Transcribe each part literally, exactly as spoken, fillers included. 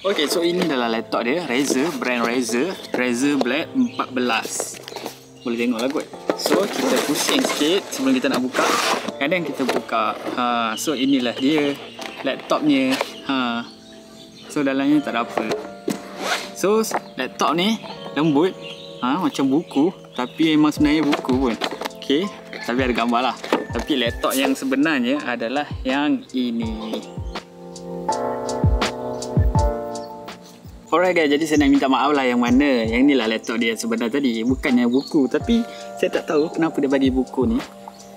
Ok, so ini adalah laptop dia, Razer, brand Razer, Razer Blade empat belas. Boleh tengok lah kot. So kita pusing sikit sebelum kita nak buka. Kadang kita buka, ha, so inilah dia laptopnya, ha. So dalamnya tak ada apa. So laptop ni lembut, ha, macam buku. Tapi memang sebenarnya buku pun. Ok, tapi ada gambar lah. Tapi laptop yang sebenarnya adalah yang ini. Alright guys, jadi saya nak minta maaf lah yang mana. Yang ni lah laptop dia sebenarnya tadi. Bukannya buku, tapi saya tak tahu kenapa dia bagi buku ni.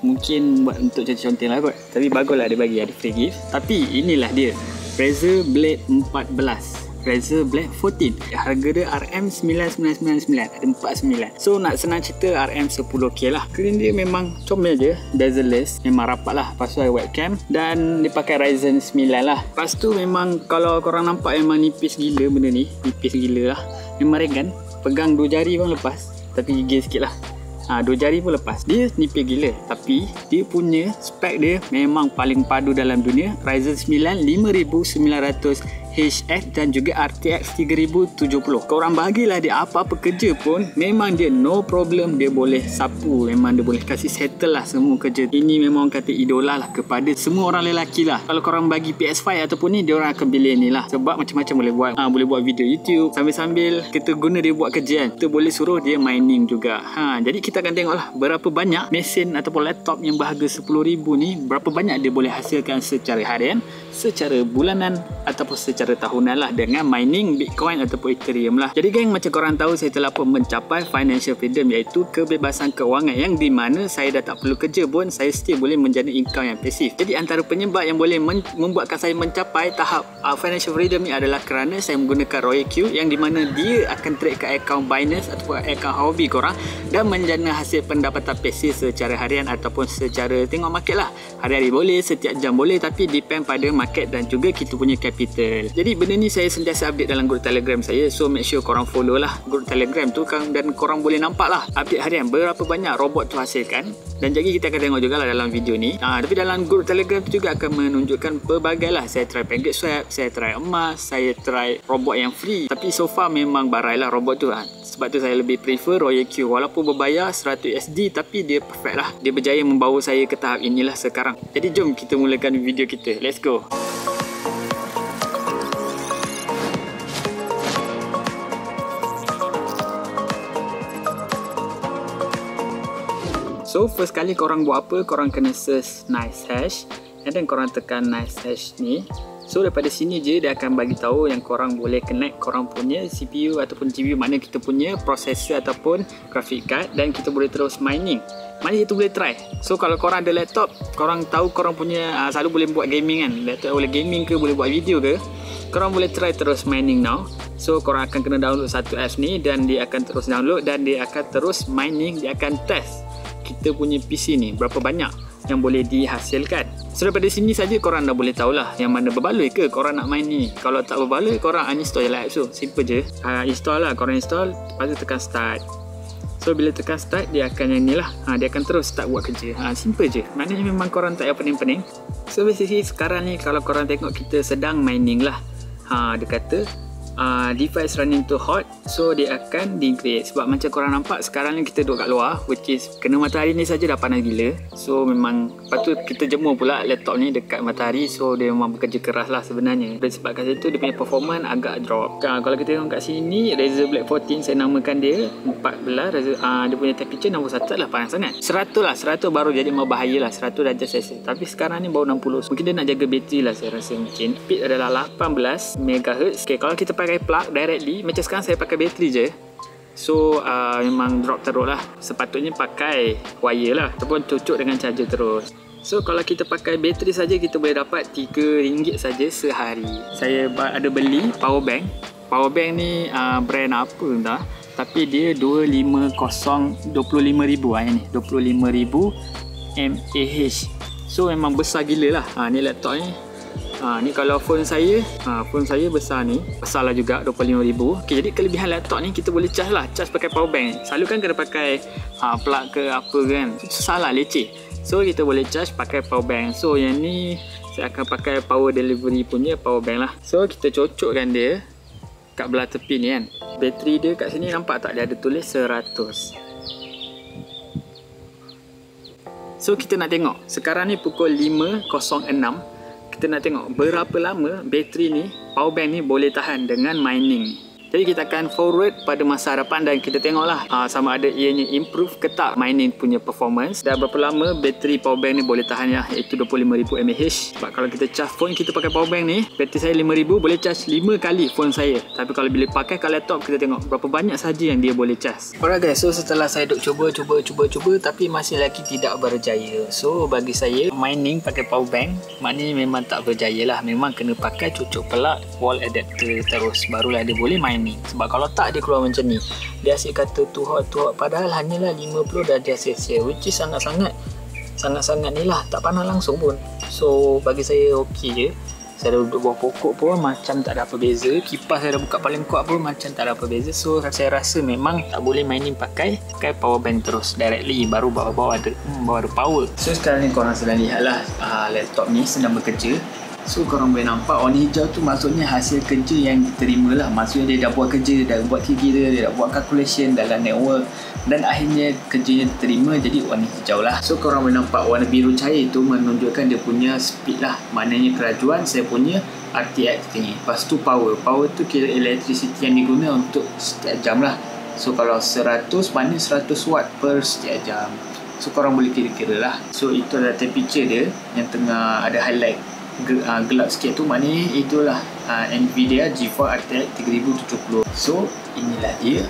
Mungkin buat untuk contoh-contoh lah kot. Tapi bagus lah dia bagi, ada free gift. Tapi inilah dia, Razer Blade empat belas, Razer Blade empat belas. Harga dia R M sembilan sembilan sembilan sembilan, empat sembilan. So nak senang cerita R M sepuluh K lah. Screen dia memang comel je, bezel-less. Memang rapat lah pasal webcam. Dan dia pakai Ryzen sembilan lah. Lepas tu memang kalau korang nampak memang nipis gila benda ni. Nipis gila lah. Memang ringan. Pegang dua jari pun lepas. Tapi gigil sikit lah. Ha, dua jari pun lepas. Dia nipis gila. Tapi dia punya spek dia memang paling padu dalam dunia. Ryzen sembilan lima sembilan kosong kosong H F dan juga R T X tiga ribu tujuh puluh. Korang bagilah dia apa-apa kerja pun, memang dia no problem. Dia boleh sapu, memang dia boleh kasih settle lah semua kerja. Ini memang kata idola lah kepada semua orang lelaki lah. Kalau korang bagi P S lima ataupun ni, diorang akan pilih ni lah. Sebab macam-macam boleh buat, ha, boleh buat video YouTube. Sambil-sambil kita guna dia buat kerjaan, kita boleh suruh dia mining juga, ha. Jadi kita akan tengok lah berapa banyak mesin ataupun laptop yang berharga sepuluh ribu ringgit ni, berapa banyak dia boleh hasilkan secara harian, secara bulanan ataupun secara tahunan lah dengan mining Bitcoin ataupun Ethereum lah. Jadi geng, macam korang tahu, saya telah pun mencapai financial freedom, iaitu kebebasan kewangan yang di mana saya dah tak perlu kerja pun saya still boleh menjana income yang pasif. Jadi antara penyebab yang boleh membuatkan saya mencapai tahap uh, financial freedom ni adalah kerana saya menggunakan R O Y Q yang di mana dia akan trade ke akaun Binance ataupun akaun Huobi korang dan menjana hasil pendapatan pasif secara harian ataupun secara tengok market lah. Hari-hari boleh, setiap jam boleh, tapi depend pada market dan juga kita punya capital. Jadi benda ni saya sentiasa update dalam grup Telegram saya. So make sure korang follow lah grup Telegram tu, dan korang boleh nampak lah update harian berapa banyak robot tu hasilkan. Dan jadi kita akan tengok jugalah dalam video ni, ha. Tapi dalam grup Telegram tu juga akan menunjukkan pelbagai lah. Saya try PancakeSwap, saya try emas, saya try robot yang free. Tapi so far memang barai lah robot tu, ha. Sebab tu saya lebih prefer R O Y Q. Walaupun berbayar seratus U S D, tapi dia perfect lah. Dia berjaya membawa saya ke tahap inilah sekarang. Jadi jom kita mulakan video kita. Let's go. So first kali korang buat apa, korang kena search NiceHash and then korang tekan NiceHash ni. So daripada sini je dia akan bagi tahu yang korang boleh connect korang punya C P U ataupun G P U, mana kita punya processor ataupun graphic card, dan kita boleh terus mining. Mana kita boleh try. So kalau korang ada laptop, korang tahu korang punya uh, selalu boleh buat gaming kan. Laptop boleh gaming ke, boleh buat video ke, korang boleh try terus mining now. So korang akan kena download satu apps ni dan dia akan terus download dan dia akan terus mining. Dia akan test kita punya P C ni berapa banyak yang boleh dihasilkan. So daripada sini saja korang dah boleh tahulah yang mana berbaloi ke korang nak main ni. Kalau tak berbaloi, korang uninstall je lah apps tu. Simple je, uh, install lah. Korang install, lepas tu tekan start. So bila tekan start, dia akan yang ni lah, ha, dia akan terus start buat kerja, ha. Simple je, maknanya memang korang tak payah pening-pening. So basically sekarang ni kalau korang tengok, kita sedang mining lah, ha. Dia kata Uh, device running too hot, so dia akan degrade. Sebab macam korang nampak sekarang ni kita duduk kat luar, which is kena matahari ni saja dah panas gila. So memang lepas tu kita jemur pula laptop ni dekat matahari, so dia memang bekerja keras lah sebenarnya. Sebab kat situ dia punya performance agak drop. uh, Kalau kita tengok kat sini, Razer Blade fourteen, saya namakan dia empat belas. Razer, uh, dia punya temperature nombor satu lah, panas sangat. seratus lah, seratus baru jadi bahaya lah, seratus darjah Celsius. Tapi sekarang ni baru enam puluh. Mungkin dia nak jaga bateri lah saya rasa mungkin. Speed adalah lapan belas megahertz. Okay, kalau kita pakai plug directly, macam sekarang saya pakai bateri je. So uh, memang drop teruk lah. Sepatutnya pakai wire lah ataupun cucuk dengan charger terus. So kalau kita pakai bateri saja, kita boleh dapat tiga ringgit saja sehari. Saya ada beli power bank. Power bank ni uh, brand apa entah, tapi dia dua lima kosong dua puluh lima ribu lah ni, dua puluh lima ribu M A H. So memang besar gila lah, ha. Ni laptop ni, ha, ni kalau phone saya, ha, phone saya besar ni, besar lah juga, dua puluh lima ribu. Okay, jadi kelebihan laptop ni kita boleh charge lah, charge pakai power bank. Selalu kan kena pakai ha, plug ke apa kan, susah lah, leceh. So kita boleh charge pakai power bank. So yang ni saya akan pakai power delivery punya power bank lah. So kita cocokkan dia kat belah tepi ni kan. Bateri dia kat sini nampak tak, dia ada tulis seratus. So kita nak tengok, sekarang ni pukul lima kosong enam, kita nak tengok berapa lama bateri ni, power bank ni boleh tahan dengan mining. Jadi kita akan forward pada masa hadapan dan kita tengoklah aa, sama ada ianya improve ke tak mining punya performance dan berapa lama bateri powerbank ni boleh tahan ya, iaitu dua puluh lima ribu mAh. Sebab kalau kita charge phone kita pakai powerbank ni, bateri saya lima ribu boleh charge lima kali phone saya. Tapi kalau bila pakai kat laptop, kita tengok berapa banyak sahaja yang dia boleh charge. Alright guys, so setelah saya duk cuba cuba cuba cuba tapi masih lagi tidak berjaya. So bagi saya mining pakai powerbank maknanya memang tak berjaya lah. Memang kena pakai cucuk pelak wall adapter terus barulah dia boleh mining. Sebab kalau tak dia keluar macam ni, dia asyik kata too hot too hot, padahal hanyalah lima puluh darjah Celsius, which is sangat-sangat sangat-sangat ni lah, tak panas langsung pun. So bagi saya ok je, saya dah duduk bawah pokok pun macam tak ada apa beza, kipas saya dah buka paling kuat pun macam tak ada apa beza. So saya rasa memang tak boleh mining pakai pakai power bank terus directly, baru bawah-bawah ada hmm, bawah ada power. So sekarang ni korang sedang lihat lah uh, laptop ni sedang bekerja. So korang boleh nampak warna hijau tu maksudnya hasil kerja yang diterima lah. Maksudnya dia dah buat kerja, dia dah buat kira-kira, dia dah buat calculation dalam network dan akhirnya kerjanya diterima jadi warna hijau lah. So korang boleh nampak warna biru cair tu menunjukkan dia punya speed lah, maknanya kerajuan saya punya R T X ni. Lepas tu power, power tu kira electricity yang diguna untuk setiap jam lah. So kalau seratus maknanya seratus watt per setiap jam. So korang boleh kira-kira lah. So itu adalah temperature dia yang tengah ada highlight gelap sikit tu, maknanya itulah uh, Nvidia GeForce R T X tiga ribu tujuh puluh. So inilah dia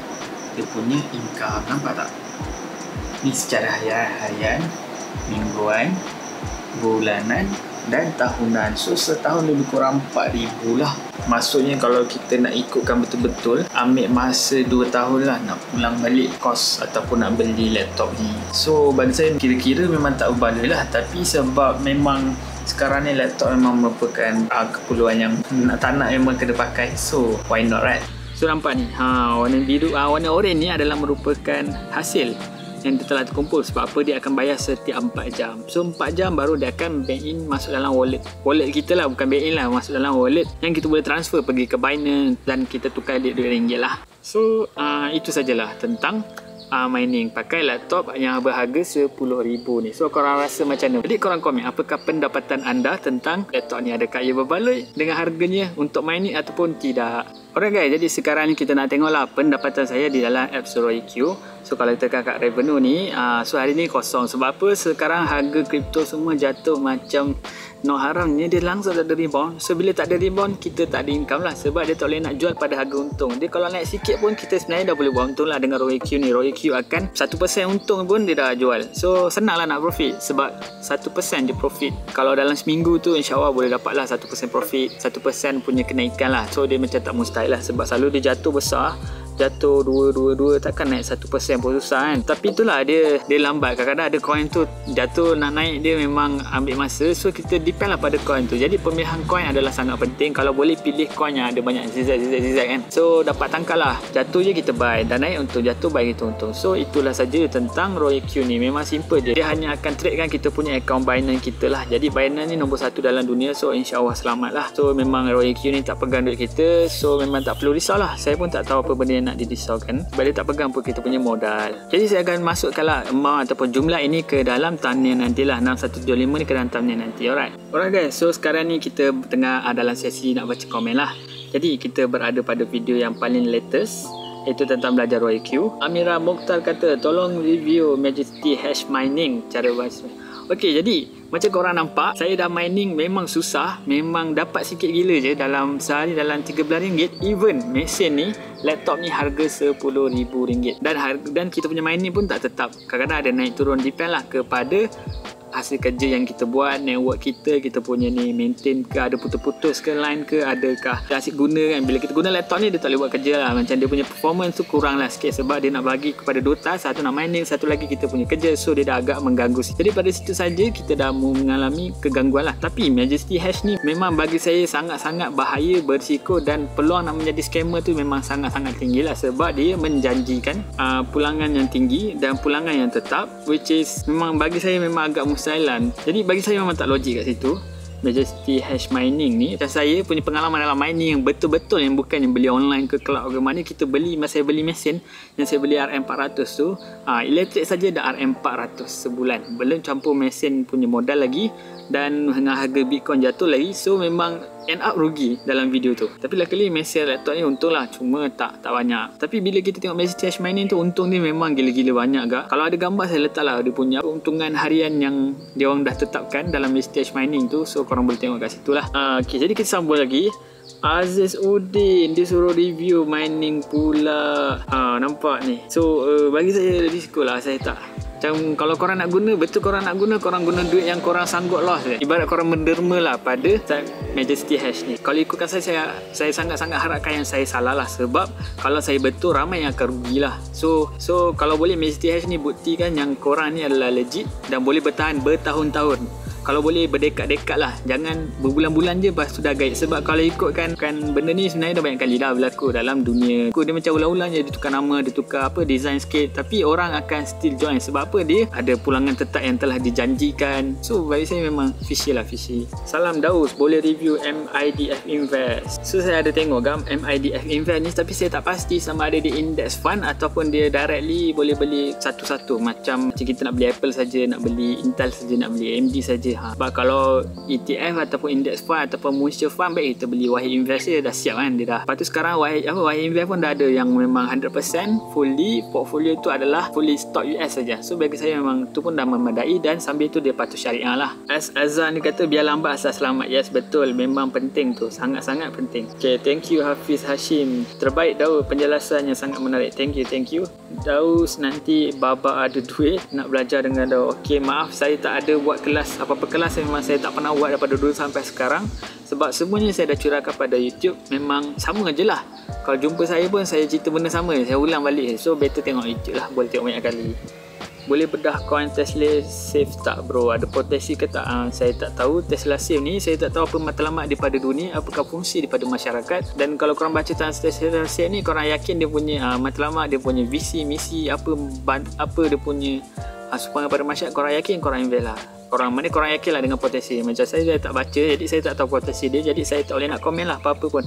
dia punya income, nampak tak? Ni secara harian, mingguan, bulanan dan tahunan. So setahun lebih kurang empat ribu lah. Maksudnya kalau kita nak ikutkan betul-betul ambil masa dua tahun lah nak pulang balik kos ataupun nak beli laptop ni. So bagi saya kira-kira memang tak berbaloi lah, tapi sebab memang sekarang ni laptop memang merupakan uh, keperluan yang nak tak nak memang kena pakai. So why not right? So nampak ni ha, warna biru, uh, warna oren ni adalah merupakan hasil yang telah terkumpul. Sebab apa? Dia akan bayar setiap empat jam. So empat jam baru dia akan bank in masuk dalam wallet wallet kita lah, bukan bank in lah, masuk dalam wallet yang kita boleh transfer pergi ke Binance dan kita tukar duit ringgit lah. So uh, itu sajalah tentang Uh, mining pakai laptop yang berharga sepuluh ribu ringgit ni. So korang rasa macam mana? Jadi korang komen apakah pendapatan anda tentang laptop ni, adakah ia berbaloi dengan harganya untuk mining ataupun tidak. Alright guys, jadi sekarang ni kita nak tengoklah pendapatan saya di dalam apps R O Y Q. So kalau kita tekan kat revenue ni, uh, so hari ni kosong. Sebab apa? Sekarang harga kripto semua jatuh macam no haramnya, dia langsung tak ada rebound. So bila tak ada rebound, kita tak ada income lah. Sebab dia tak boleh nak jual pada harga untung. Dia kalau naik sikit pun, kita sebenarnya dah boleh buat untung lah dengan R O Y Q ni. R O Y Q akan satu peratus untung pun dia dah jual. So senang lah nak profit. Sebab satu peratus je profit. Kalau dalam seminggu tu insyaAllah boleh dapat lah satu peratus profit, satu peratus punya kenaikan lah. So dia macam tak mustahil lah. Sebab selalu dia jatuh besar, jatuh dua dua dua, takkan naik satu peratus pun susah kan. Tapi itulah dia dia lambat. Kadang-kadang ada coin tu jatuh nak naik dia memang ambil masa. So kita depend lah pada coin tu. Jadi pemilihan coin adalah sangat penting. Kalau boleh pilih coin yang ada banyak zigzag zigzag zigzag kan. So dapat tangkal lah. Jatuh je kita buy dan naik untung, jatuh buy kita untung. So itulah saja tentang R O Y Q ni. Memang simple je. Dia hanya akan trade kan kita punya account Binance kita lah. Jadi Binance ni nombor satu dalam dunia. So insyaAllah selamat lah. So memang R O Y Q ni tak pegang duit kita. So memang tak perlu risau lah. Saya pun tak tahu apa benda nak didisaukan sebab dia tak pegang pun kita punya modal. Jadi saya akan masukkanlah amount ataupun jumlah ini ke dalam thumbnail nantilah, enam satu tujuh lima ni ke dalam thumbnail nanti. Alright, alright guys, so sekarang ni kita tengah dalam sesi nak baca komen lah. Jadi kita berada pada video yang paling latest, iaitu tentang belajar R O Y Q. Amira Mokhtar kata tolong review Majesty Hash Mining cara baca. Okey, jadi macam korang nampak, saya dah mining memang susah, memang dapat sikit gila je dalam sehari dalam tiga belas ringgit. Even mesin ni, laptop ni harga sepuluh ribu ringgit dan harga, dan kita punya mining pun tak tetap. Kadang-kadang ada naik turun, depend lah kepada hasil kerja yang kita buat, network kita, kita punya ni maintain ke, ada putus-putus ke line ke, adakah kita asyik guna kan. Bila kita guna laptop ni dia tak boleh buat kerja lah, macam dia punya performance tu kurang lah sikit sebab dia nak bagi kepada dua task, satu nak mining, satu lagi kita punya kerja. So dia dah agak mengganggu. Jadi pada situ saja kita dah mengalami kegangguan lah. Tapi Majesty Hash ni memang bagi saya sangat-sangat bahaya, berisiko dan peluang nak menjadi scammer tu memang sangat-sangat tinggi lah. Sebab dia menjanjikan uh, pulangan yang tinggi dan pulangan yang tetap, which is memang bagi saya memang agak mustahil. Jadi bagi saya memang tak logik kat situ. Majesty Hash Mining ni, dan saya punya pengalaman dalam mining yang betul-betul, yang bukan yang beli online ke cloud ke mana. Kita beli, masa saya beli mesin yang saya beli R M empat ratus tu, ha, elektrik saja dah R M empat ratus sebulan, belum campur mesin punya modal lagi, dan dengan harga Bitcoin jatuh lagi, so memang end up rugi dalam video tu. Tapi luckily mesin laptop ni untung lah, cuma tak tak banyak. Tapi bila kita tengok Majesty Hash Mining tu, untung dia memang gila-gila banyak gak. Kalau ada gambar saya letak lah dia punya untungan harian yang dia orang dah tetapkan dalam Majesty Hash Mining tu, so korang boleh tengok kat situ lah. uh, okay, jadi kita sambung lagi. Aziz Udin dia suruh review mining pula. uh, nampak ni, so uh, bagi saya risiko lah. Saya tak macam, kalau korang nak guna, betul korang nak guna, korang guna duit yang korang sanggup loss je. Ibarat korang menderma lah pada Majesty Hash ni. Kalau ikutkan saya, saya saya sangat-sangat harapkan yang saya salah lah, sebab kalau saya betul, ramai yang akan rugi lah. So, so kalau boleh Majesty Hash ni buktikan yang korang ni adalah legit dan boleh bertahan bertahun-tahun. Kalau boleh berdekad-dekad lah, jangan berbulan-bulan je lepas tu dah gaib. Sebab kalau ikutkan kan benda ni sebenarnya dah banyak kali dah berlaku dalam dunia. Dia macam ulang-ulang je, dia tukar nama, dia tukar apa design sikit, tapi orang akan still join. Sebab apa? Dia ada pulangan tetap yang telah dijanjikan. So bagi saya memang fishy lah, fishy. Salam Daus, boleh review M I D F Invest. So saya ada tengok gam M I D F Invest ni, tapi saya tak pasti sama ada dia index fund ataupun dia directly boleh beli satu-satu. Macam, macam kita nak beli Apple saja, nak beli Intel saja, nak beli A M D saja. Ha, sebab kalau E T F ataupun index fund ataupun mutual fund, baik kita beli Wahid Invest dia dah siap kan, dia dah. Lepas tu sekarang Wahid, apa, Wahid Invest pun dah ada yang memang one hundred percent fully portfolio tu adalah fully stock U S saja. So bagi saya memang tu pun dah memadai, dan sambil tu dia patuh syariah lah. As Azan dia kata biar lambat asal selamat. Yes betul, memang penting tu, sangat-sangat penting. Okay, thank you Hafiz Hashim. Terbaik Daud, penjelasannya sangat menarik. Thank you, thank you Daus. Nanti Baba ada duit nak belajar dengan Daud. Okay, maaf saya tak ada buat kelas apa-apa kelas, memang saya tak pernah buat daripada dulu sampai sekarang, sebab semuanya saya dah curahkan pada YouTube. Memang sama je lah, kalau jumpa saya pun saya cerita benda sama, saya ulang balik. So better tengok YouTube lah, boleh tengok banyak kali. Boleh bedah coin Tesla safe tak bro, ada potensi ke tak? Ha, saya tak tahu. Tesla safe ni saya tak tahu apa matlamat daripada dunia, apakah fungsi daripada masyarakat. Dan kalau korang baca Tesla safe ni, korang yakin dia punya ha, matlamat, dia punya visi, misi, apa apa dia punya ha, supaya pada masyarakat, korang yakin korang invest lah. Korang mana korang yakin lah dengan potensi. Macam saya, saya tak baca, jadi saya tak tahu potensi dia, jadi saya tak boleh nak komen lah apa-apa pun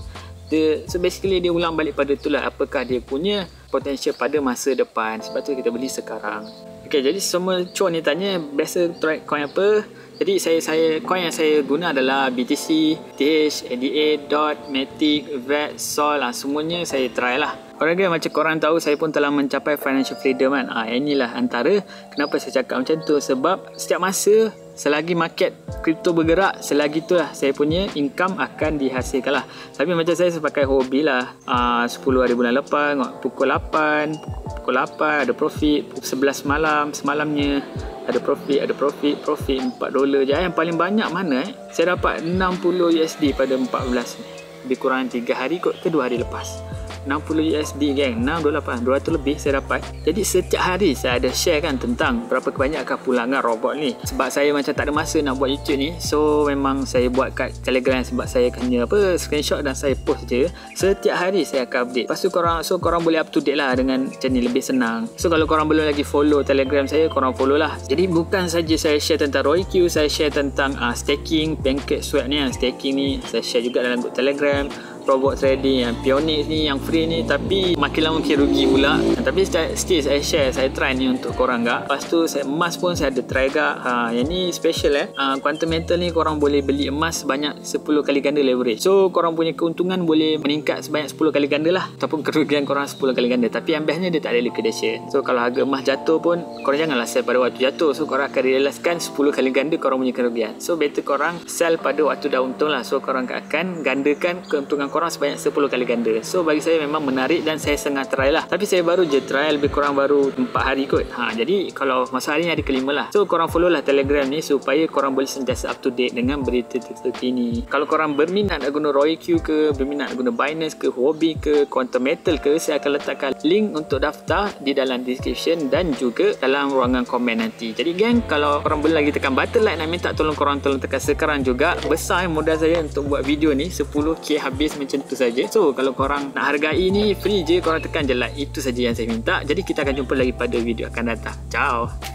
dia. So basically dia ulang balik pada tu lah, apakah dia punya potensial pada masa depan, sebab tu kita beli sekarang. Ok, jadi semua cok ni tanya biasa track coin apa. Jadi saya saya coin yang saya guna adalah B T C, E T H, A D A, D O T, Matic, V E T, S O L lah, semuanya saya try lah. Orang dia macam korang tahu, saya pun telah mencapai financial freedom kan. Ha, inilah antara kenapa saya cakap macam tu, sebab setiap masa selagi market kripto bergerak, selagi tu lah saya punya income akan dihasilkan lah. Tapi macam saya, saya pakai hobi lah. Ha, sepuluh hari bulan lepas, pukul lapan, pukul lapan ada profit, pukul sebelas malam, semalamnya ada profit, ada profit, profit empat dolar je. Yang paling banyak mana eh? Saya dapat enam puluh U S D pada empat belas ni. Lebih kurang tiga hari kot ke dua hari lepas. enam puluh U S D geng, enam dolar lapan, dua ratus lebih saya dapat. Jadi setiap hari saya ada share kan tentang berapa kebanyakan pulangan robot ni. Sebab saya macam tak ada masa nak buat YouTube ni, so memang saya buat kat Telegram, sebab saya kena apa screenshot dan saya post je. Setiap hari saya akan update. Lepas tu korang, so korang boleh up to date lah dengan macam ni, lebih senang. So kalau korang belum lagi follow Telegram saya, korang follow lah. Jadi bukan saja saya share tentang R O Y Q, saya share tentang uh, staking, PancakeSwap ni, yang staking ni saya share juga dalam grup Telegram. Robot trading yang Pionex ni, yang free ni, tapi makin lama makin rugi pula. Tapi still saya share, saya try ni untuk korang gak. Lepas tu saya, emas pun saya ada try gak. Ha, yang ni special eh, ha, Quantum Metal ni korang boleh beli emas sebanyak sepuluh kali ganda leverage. So korang punya keuntungan boleh meningkat sebanyak sepuluh kali ganda lah, ataupun kerugian korang sepuluh kali ganda. Tapi yang bestnya dia tak ada liquidation. So kalau harga emas jatuh pun, korang janganlah sell pada waktu jatuh. So korang akan realiskan sepuluh kali ganda korang punya kerugian. So better korang sell pada waktu dah untung lah. So korang akan gandakan keuntungan korang korang sebanyak sepuluh kali ganda. So bagi saya memang menarik dan saya sengaja try lah. Tapi saya baru je try, lebih kurang baru empat hari kot. Ha, jadi kalau masa hari ni hari kelima lah. So korang follow lah Telegram ni supaya korang boleh sentiasa up to date dengan berita terkini. Kalau korang berminat nak guna R O Y Q ke, berminat nak guna Binance ke, Huobi ke, Quantum Metal ke, saya akan letakkan link untuk daftar di dalam description dan juga dalam ruangan komen nanti. Jadi geng, kalau korang boleh lagi tekan button like, nak minta tolong korang tolong tekan sekarang juga. Besar eh, modal saya untuk buat video ni, sepuluh K habis macam tu saja. So kalau korang nak hargai ni, free je, korang tekan je like. Itu saja yang saya minta. Jadi kita akan jumpa lagi pada video akan datang. Ciao.